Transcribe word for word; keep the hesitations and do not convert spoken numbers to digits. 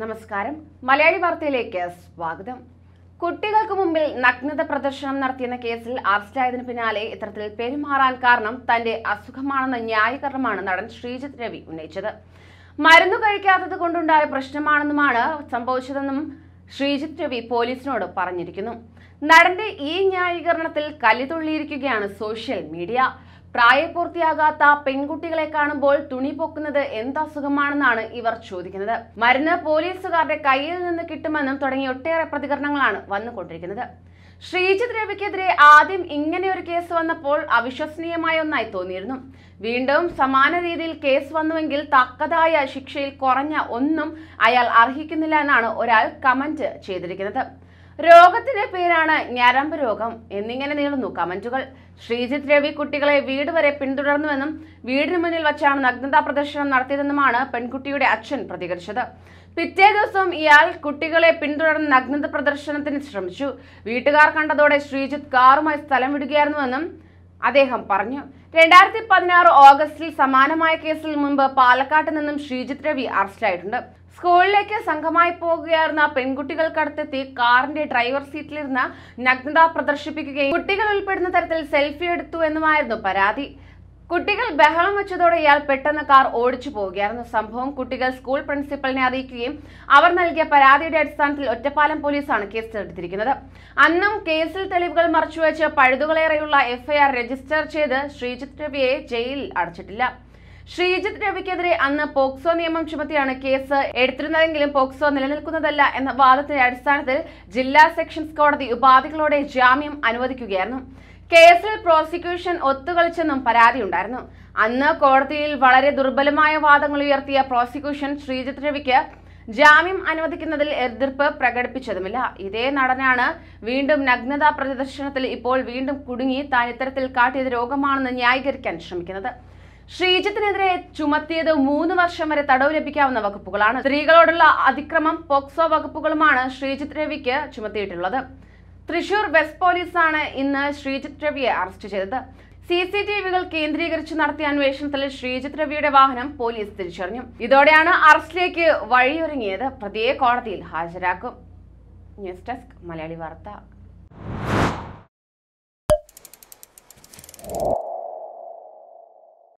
നമസ്കാരം മലയാളി വാർത്തയിലേക്ക് സ്വാഗതം. കുട്ടികൾക്ക് മുമ്പിൽ നഗ്നത പ്രദർശനം നടത്തിയെന്ന കേസിൽ അറസ്റ്റായതിനു പിന്നാലെ ഇത്തരത്തിൽ പെരുമാറാൻ കാരണം തന്റെ അസുഖമാണെന്ന ന്യായീകരണമാണ് നടൻ ശ്രീജിത്ത് രവി ഉന്നയിച്ചത്. മരുന്ന് കഴിക്കാത്തത് കൊണ്ടുണ്ടായ പ്രശ്നമാണെന്നുമാണ് സംഭവിച്ചതെന്നും ശ്രീജിത്ത് രവി പോലീസിനോട് പറഞ്ഞിരിക്കുന്നു. നടന്റെ ഈ ന്യായീകരണത്തിൽ കലിതുള്ളിയിരിക്കുകയാണ് സോഷ്യൽ മീഡിയ. പ്രായപൂർത്തിയാകാത്ത പെൺകുട്ടികളെ കാണുമ്പോൾ തുണി പൊക്കുന്നത് എന്തസുഖമാണെന്നാണ് ഇവർ ചോദിക്കുന്നത്. മരുന്ന് പോലീസുകാരുടെ കയ്യിൽ നിന്ന് കിട്ടുമെന്നും തുടങ്ങിയ ഒട്ടേറെ പ്രതികരണങ്ങളാണ് വന്നുകൊണ്ടിരിക്കുന്നത്. ശ്രീജിത്ത് രവിക്കെതിരെ ആദ്യം ഇങ്ങനെ ഒരു കേസ് വന്നപ്പോൾ അവിശ്വസനീയമായ ഒന്നായി തോന്നിയിരുന്നു. വീണ്ടും സമാന രീതിയിൽ കേസ് വന്നുവെങ്കിൽ തക്കതായ ശിക്ഷയിൽ കുറഞ്ഞ ഒന്നും അയാൾ അർഹിക്കുന്നില്ല എന്നാണ് ഒരാൾ കമന്റ് ചെയ്തിരിക്കുന്നത്. രോഗത്തിന്റെ പേരാണ് ഞരമ്പ് രോഗം എന്നിങ്ങനെ നീളുന്നു കമന്റുകൾ. ശ്രീജിത്ത് രവി കുട്ടികളെ വീട് വരെ പിന്തുടർന്നുവെന്നും വീടിന് മുന്നിൽ വച്ചാണ് നഗ്നതാ പ്രദർശനം നടത്തിയതെന്നുമാണ് പെൺകുട്ടിയുടെ അച്ഛൻ പ്രതികരിച്ചത്. പിറ്റേ ദിവസം ഇയാൾ കുട്ടികളെ പിന്തുടർന്ന് നഗ്നത പ്രദർശനത്തിന് ശ്രമിച്ചു. വീട്ടുകാർ കണ്ടതോടെ ശ്രീജിത്ത് കാറുമായി സ്ഥലം വിടുകയായിരുന്നുവെന്നും അദ്ദേഹം പറഞ്ഞു. രണ്ടായിരത്തി പതിനാറ് ഓഗസ്റ്റിൽ സമാനമായ കേസിൽ മുൻപ് പാലക്കാട്ട് നിന്നും ശ്രീജിത്ത് രവി അറസ്റ്റിലായിട്ടുണ്ട്. സ്കൂളിലേക്ക് സംഘമായി പോകുകയായിരുന്ന പെൺകുട്ടികൾക്കടുത്തെത്തി കാറിന്റെ ഡ്രൈവർ സീറ്റിലിരുന്ന നഗ്നത പ്രദർശിപ്പിക്കുകയും കുട്ടികൾ ഉൾപ്പെടുന്ന തരത്തിൽ സെൽഫി എടുത്തു എന്നുമായിരുന്നു പരാതി. കുട്ടികൾ ബഹളം വെച്ചതോടെ ഇയാൾ പെട്ടെന്ന് കാർ ഓടിച്ചു പോവുകയായിരുന്നു. സംഭവം കുട്ടികൾ സ്കൂൾ പ്രിൻസിപ്പലിനെ അറിയിക്കുകയും അവർ നൽകിയ പരാതിയുടെ അടിസ്ഥാനത്തിൽ ഒറ്റപ്പാലം പോലീസാണ് കേസ് എടുത്തിരിക്കുന്നത്. അന്നും കേസിൽ തെളിവുകൾ മറച്ചുവെച്ച് പഴുതുകളേറെയുള്ള എഫ്ഐആർ രജിസ്റ്റർ ചെയ്ത് ശ്രീജിത്ത് രവിയെ ജയിലിൽ അടച്ചിട്ടില്ല. ശ്രീജിത്ത് രവിക്കെതിരെ അന്ന് പോക്സോ നിയമം ചുമത്തിയാണ് കേസ് എടുത്തിരുന്നതെങ്കിലും പോക്സോ നിലനിൽക്കുന്നതല്ല എന്ന വാദത്തിന്റെ അടിസ്ഥാനത്തിൽ ജില്ലാ സെഷൻസ് കോടതി ഉപാധികളോടെ ജാമ്യം അനുവദിക്കുകയായിരുന്നു. കേസിൽ പ്രോസിക്യൂഷൻ ഒത്തുകളിച്ചെന്നും പരാതിയുണ്ടായിരുന്നു. അന്ന് കോടതിയിൽ വളരെ ദുർബലമായ വാദങ്ങൾ ഉയർത്തിയ പ്രോസിക്യൂഷൻ ശ്രീജിത്ത് രവിക്ക് ജാമ്യം അനുവദിക്കുന്നതിൽ എതിർപ്പ് പ്രകടിപ്പിച്ചതുമില്ല. ഇതേ നടനാണ് വീണ്ടും നഗ്നതാ പ്രദർശനത്തിൽ ഇപ്പോൾ വീണ്ടും കുടുങ്ങി താൻ ഇത്തരത്തിൽ കാട്ടിയത് രോഗമാണെന്ന് ന്യായീകരിക്കാൻ ശ്രമിക്കുന്നത്. ശ്രീജിത്തിനെതിരെ ചുമത്തിയത് മൂന്ന് വർഷം വരെ തടവ് ലഭിക്കാവുന്ന വകുപ്പുകളാണ്. സ്ത്രീകളോടുള്ള അതിക്രമം പോക്സോ വകുപ്പുകളുമാണ് ശ്രീജിത്ത് രവിക്ക് ചുമത്തിയിട്ടുള്ളത്. തൃശൂർ വെസ്റ്റ് പോലീസാണ് ഇന്ന് ശ്രീജിത്ത് രവിയെ അറസ്റ്റ് ചെയ്തത്. സി സി ടി വികൾ കേന്ദ്രീകരിച്ച് നടത്തിയ അന്വേഷണത്തിൽ ശ്രീജിത്ത് രവിയുടെ വാഹനം പോലീസ് തിരിച്ചറിഞ്ഞു. ഇതോടെയാണ് അറസ്റ്റിലേക്ക് വഴിയൊരുങ്ങിയത്. പ്രതിയെ കോടതിയിൽ ഹാജരാക്കും. ന്യൂസ് ഡെസ്ക് മലയാളി വാർത്ത.